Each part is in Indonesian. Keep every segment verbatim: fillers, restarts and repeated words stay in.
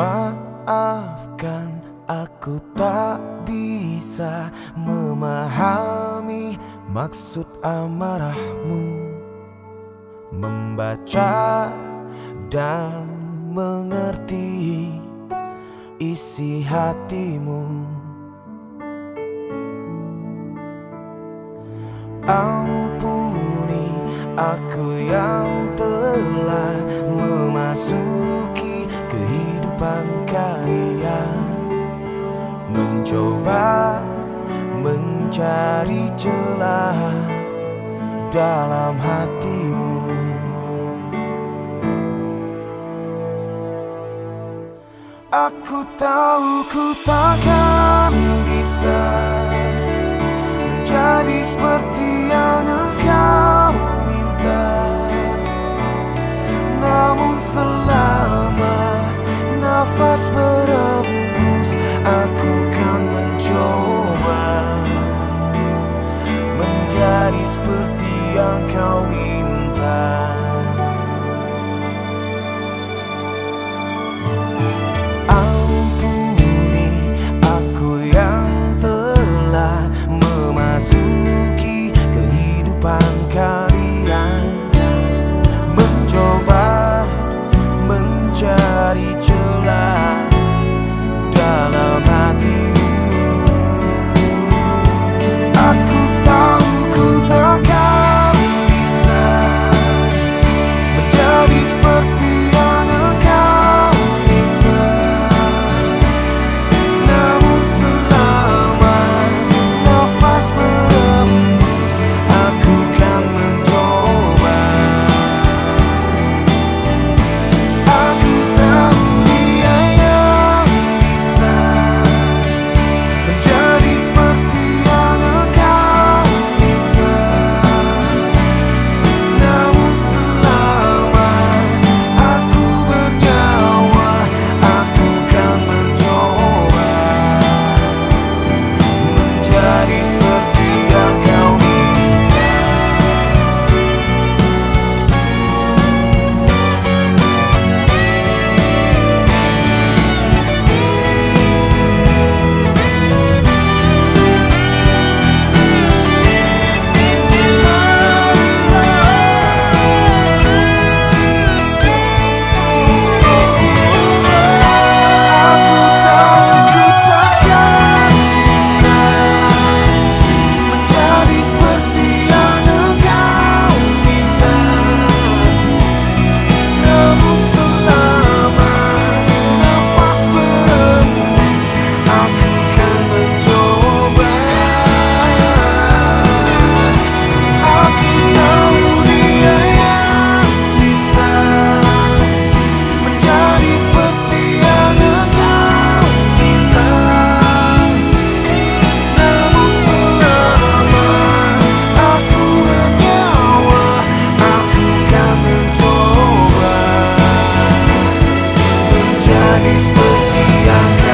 Maafkan, aku tak bisa memahami maksud amarahmu, membaca dan mengerti isi hatimu. Ampuni aku yang telah memasuki kehidupan kalian, mencoba mencari celah dalam hatimu. Aku tahu ku takkan bisa menjadi seperti yang engkau minta, namun selama nafas berembus, aku kan mencoba menjadi seperti yang kau minta. Ampuni aku yang telah memasuki kehidupan kalian, mencoba mencari celah dalam hatimu. Aku tahu ku takkan bisa menjadi seperti yang engkau minta, namun selama nafas berembus, aku kan mencoba. Aku tahu dia yang bisa menjadi seperti yang engkau minta, namun selama aku bernyawa, aku kan mencoba menjadi seperti yang kau minta. Aku tahu ku takkan bisa menjadi seperti yang engkau minta, namun selama nafas berembus, aku kan mencoba. Aku tahu dia yang bisa menjadi seperti yang engkau minta, namun selama aku bernyawa, aku kan mencoba menjadi seperti yang kau minta. Aku kan mencoba menjadi seperti yang kau minta.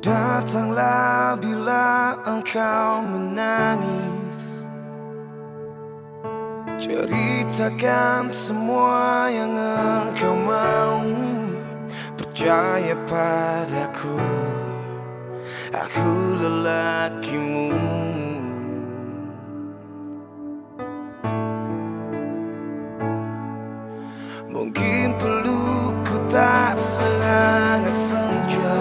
Datanglah bila engkau menangis, ceritakan semua yang engkau mau. Percaya padaku, aku lelakimu. Mungkin pelukku tak sangat senja,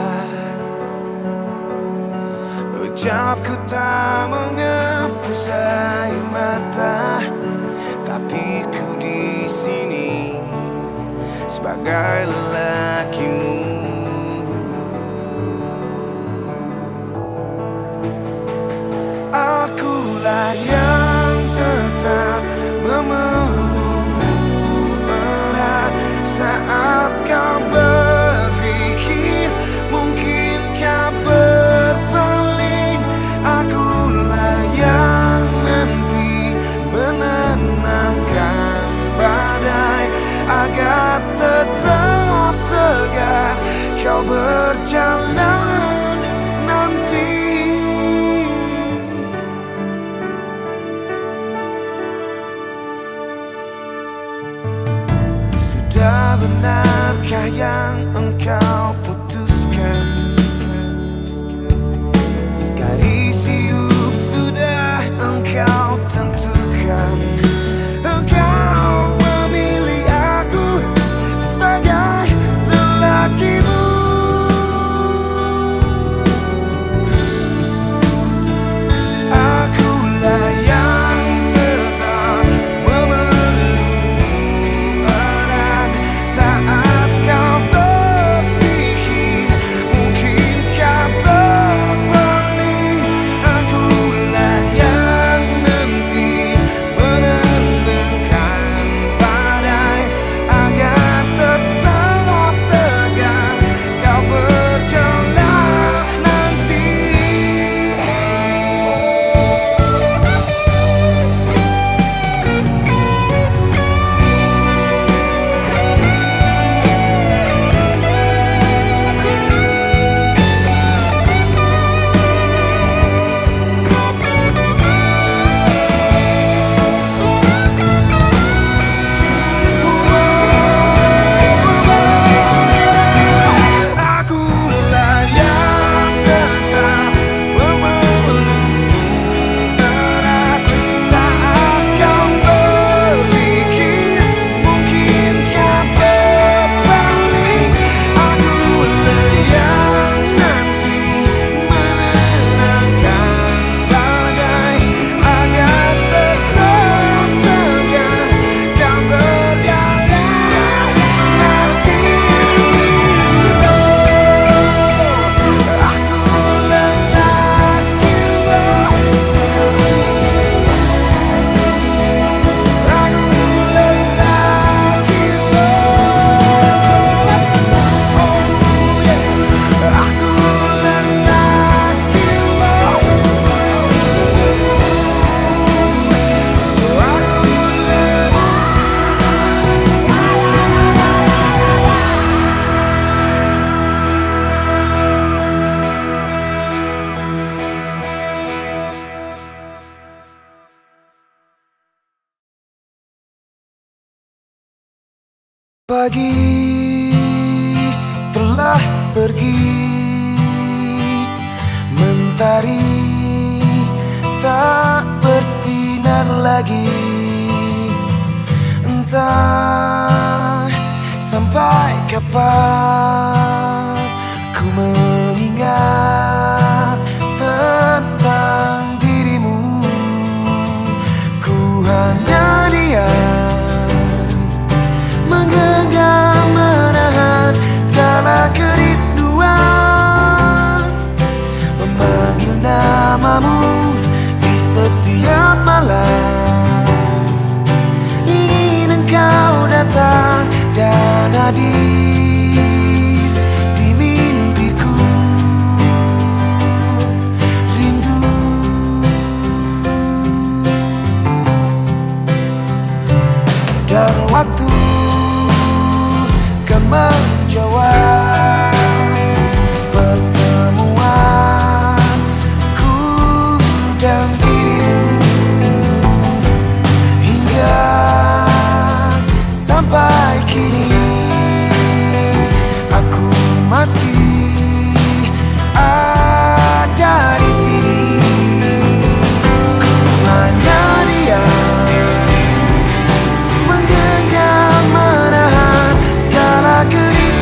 ucapku tak menghapus air mata, tapi ku di sini sebagai lelakimu. kau berjalan nanti. Sudah benarkah yang engkau putuskan? Garis hidup sudah engkau tentukan. Engkau memilih aku sebagai lelakimu. Akulah yang tetap memelukmu erat saat pagi telah pergi, mentari tak bersinar lagi. Entah sampai kapan ku mengingat tentang dirimu. Ku hanya diam menggenggam menahan segala kerinduan, memanggil namamu di setiap malam. Ingin engkau datang dan hadir di mimpiku. Rindu dan waktu menjawab pertemuanku dan dirimu. Hingga sampai kini aku masih ada di sini. Ku hanya diam menggenggam menahan segala kerinduan.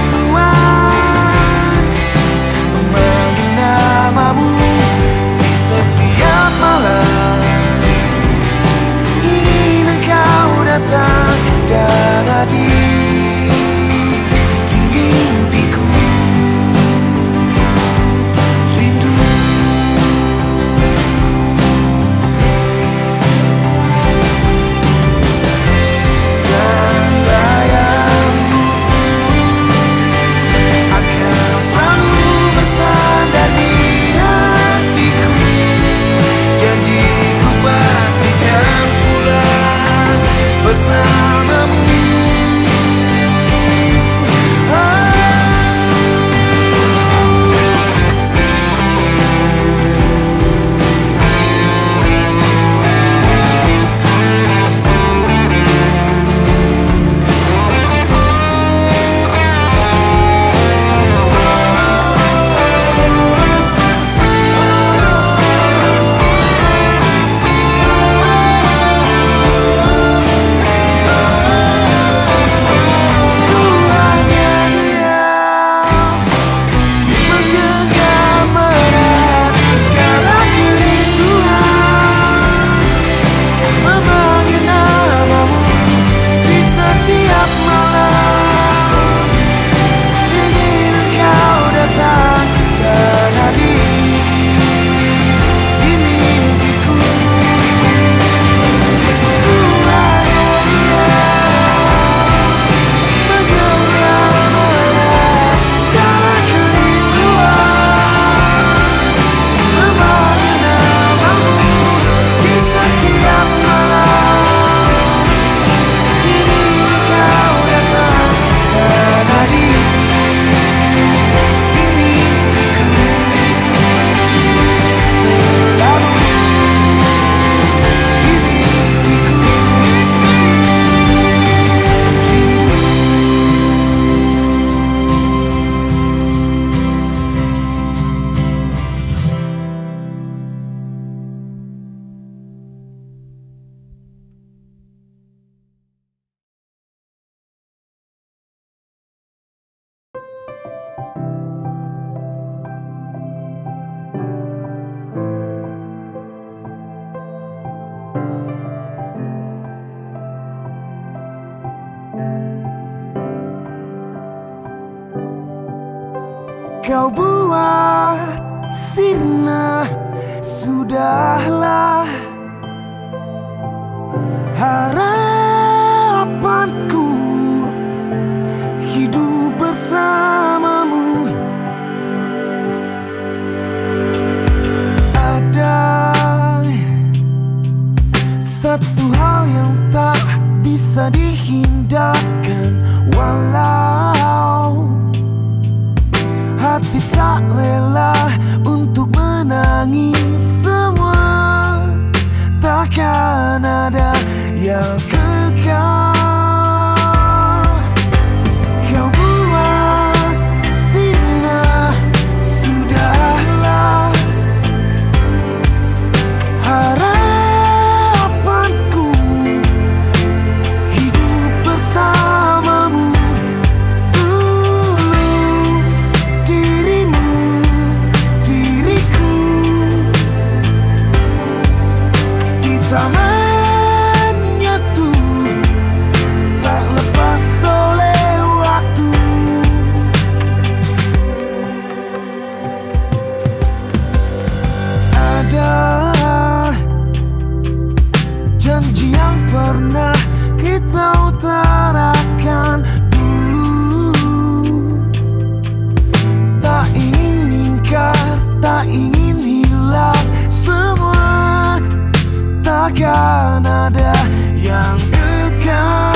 kau buat sirna. Sudahlah, harapanku hidup bersamamu. Ada satu hal yang tak bisa dihindarkan, walau hati tak rela untuk menangis. Semua takkan ada yang kekal. Kau buat sirna, sudahlah, harapanku hidup bersamamu. Dulu dirimu, diriku di taman. Janji yang pernah kita utarakan dulu, tak ingin ingkar, tak ingin hilang. Semua takkan ada yang kekal.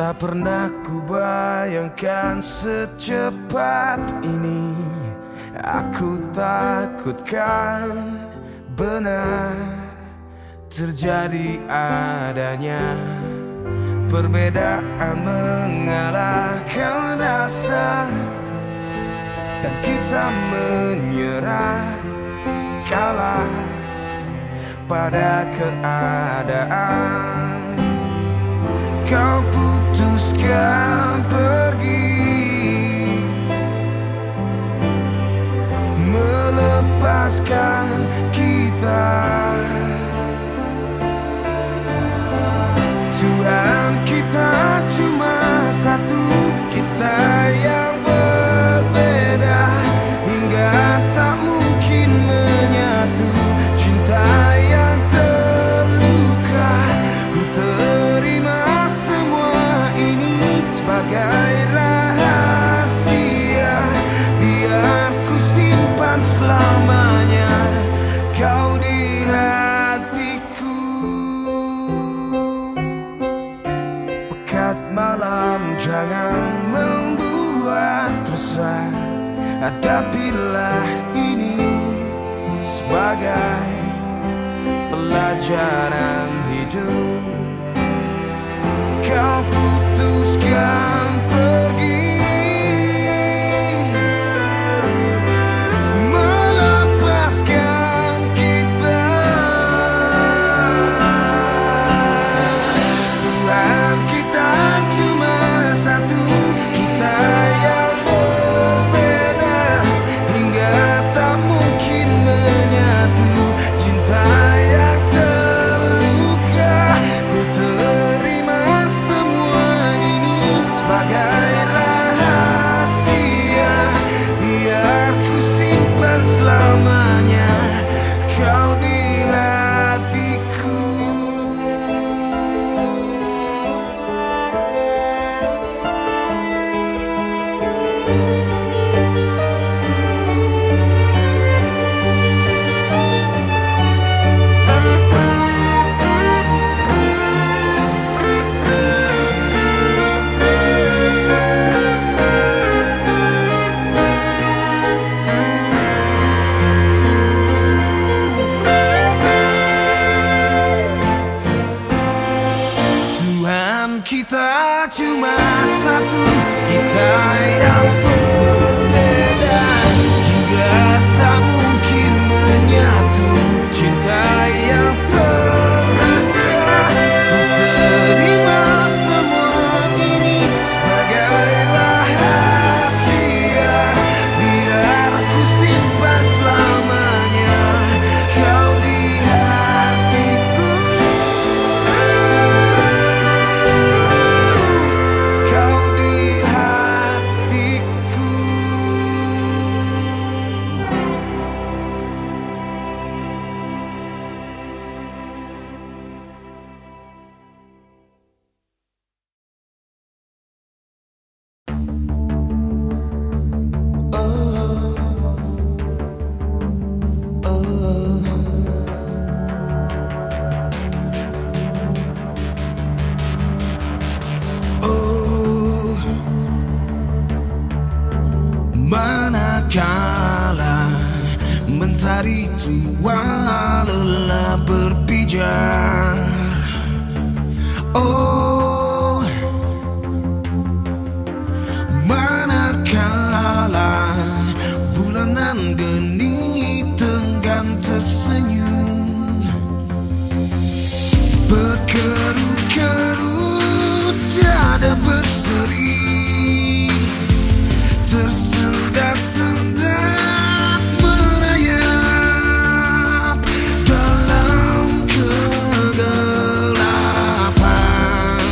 Tak pernah ku bayangkan secepat ini. Aku takutkan benar terjadi adanya. Perbedaan mengalahkan rasa, dan kita menyerah kalah pada keadaan. Kau putuskan pergi, melepaskan kita. Tuhan, kita cuma satu, kita yang berbeda hingga tak mungkin menyatu. Cinta yang terluka, ku terima semua ini sebagai rahasia, biar ku simpan selamanya kau di hatiku. Pekat malam jangan membuat resah, hadapilah ini sebagai pelajaran hidup. kau putuskan pergi, melepaskan kita. Tuhan, kita cuma satu, kita yang berbeda hingga tak mungkin menyatu. Cinta sebagai rahasia, biar ku simpan selamanya kau di hatiku. Kita cuma satu, kita yang berbeda hingga tak mungkin menyatu. Cinta yang terluka, ku terima semua ini sebagai rahasia, biar ku simpan selamanya kau di hatiku. Manakala mentari tua lelah berpijar, oh, manakala bulanan geni tenggang tersenyum, berkerut-kerut tiada berseri, tersendat-sendat merayap dalam kegelapan.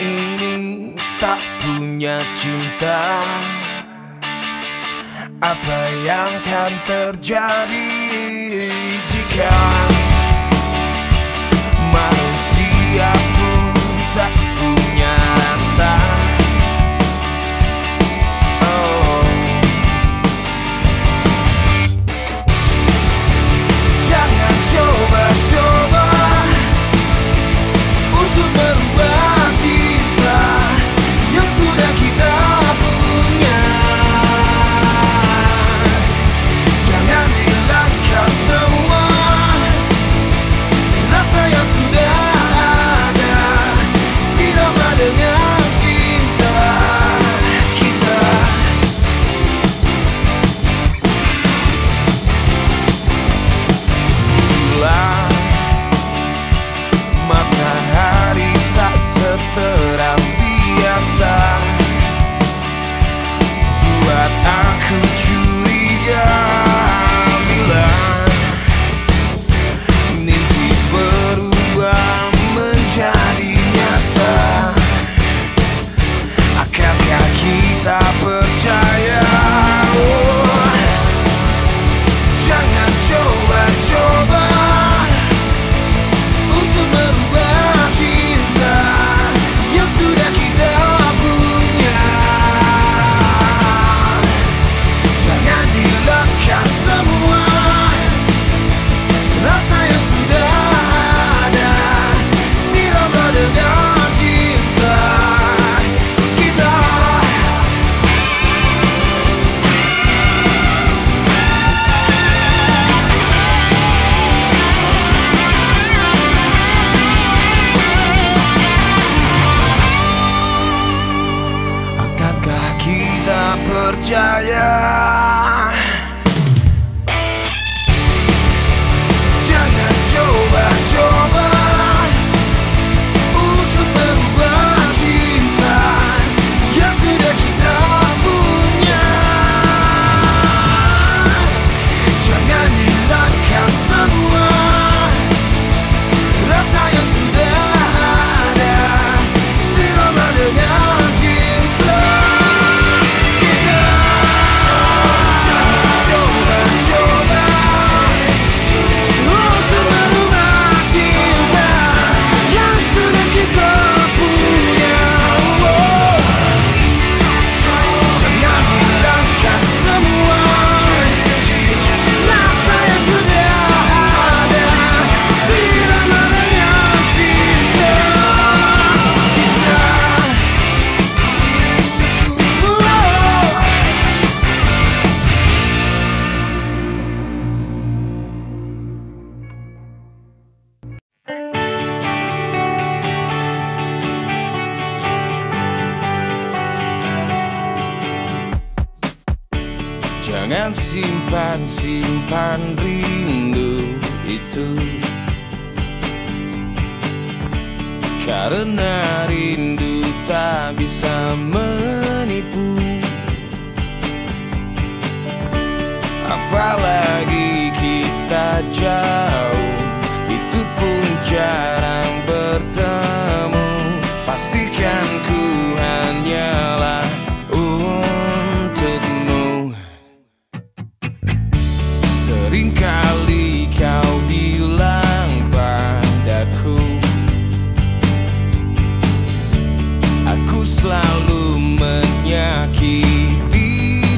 ini tak punya cinta, apa yang akan terjadi jika manusia pun tak punya rasa? Oh, jangan coba-coba untuk berubah cinta yang sudah kita punya. Jangan bilang kau semua rasa yang sudah ada, sirama dengan cinta kita. Bila matahari tak seterang biasa, buat aku curiga. Bila mimpi berubah menjadi nyata, akankah kita percaya? Oh, jangan coba-coba untuk merubah cinta yang sudah kita punya. Jangan dilangkah semua rasa yang sudah ada, siramlah dengan cinta kita. Akankah kita percaya? Jangan coba-coba untuk merubah cinta yang sudah kita punya. Jangan hilangkan semua rasa yang sudah ada, sirama dengan cinta kita. Jangan coba-coba untuk merubah cinta yang sudah kita punya. Jangan hilangkan semua rasa yang sudah ada, sirama dengan cinta kita. Wow. Jangan simpan-simpan rindu itu, karena rindu tak bisa menipu. Apalagi kita jauh, itu pun jarang bertemu. Pastikan ku hanyalah untukmu. Seringkali kau bilang padaku, aku selalu menyakiti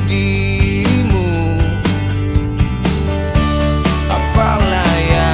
dirimu. Apa layak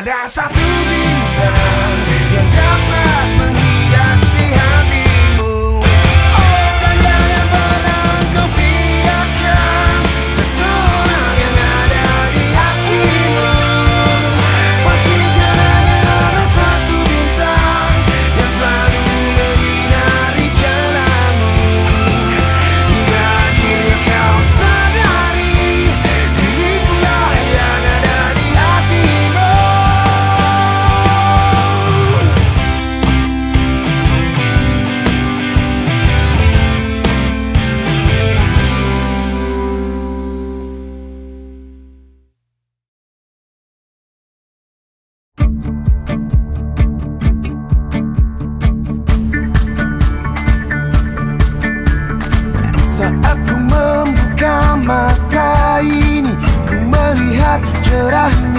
Ada satu bintang yang dapat menghiasi hatimu. Oh, dan jangan pernah kau siapkan seseorang yang ada di hatimu. Pastikan ada satu bintang yang selalu menyinari jalanmu, hingga akhirnya kau sadari dirimu yang ada di hatimu. Aku membuka mata ini, ku melihat cerah.